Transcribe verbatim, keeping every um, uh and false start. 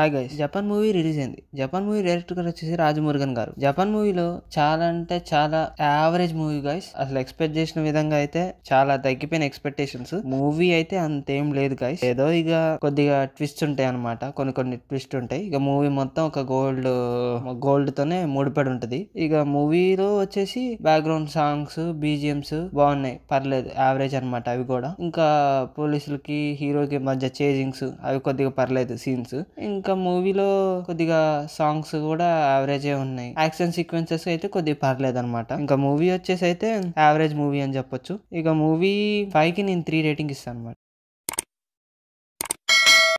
Hi guys, Japan movie release అయింది. Japan movie director గారు వచ్చేసి రాజమురుగన్ గారు. జపాన్ మూవీలో చాలా అంటే చాలా యావరేజ్ మూవీ గైస్. అసలు ఎక్స్పెక్ట్ చేసిన విధంగా అయితే చాలా తగ్గిపోయిన ఎక్స్పెక్టేషన్స్. మూవీ అయితే అంతేం లేదు గైస్, ఏదో ఇక కొద్దిగా ట్విస్ట్ ఉంటాయి అనమాట. కొన్ని కొన్ని ట్విస్ట్ ఉంటాయి. ఇక మూవీ మొత్తం ఒక గోల్డ్ గోల్డ్ తోనే ముడిపడి ఉంటది. ఇక మూవీలో వచ్చేసి బ్యాక్గ్రౌండ్ సాంగ్స్, బీజిఎమ్స్ బాగున్నాయి, పర్లేదు, యావరేజ్ అనమాట. అవి కూడా ఇంకా పోలీసులకి హీరోకి మధ్య చేజింగ్స్ అవి కొద్దిగా పర్లేదు సీన్స్. ఇంకా మూవీలో కొద్దిగా సాంగ్స్ కూడా యావరేజ్ ఉన్నాయి. యాక్షన్ సీక్వెన్సెస్ అయితే కొద్దిగా పర్లేదు అనమాట. ఇంకా మూవీ వచ్చేసి అయితే యావరేజ్ మూవీ అని చెప్పొచ్చు. ఇక మూవీ ఫైవ్ కి నేను త్రీ రేటింగ్ ఇస్తాను అనమాట.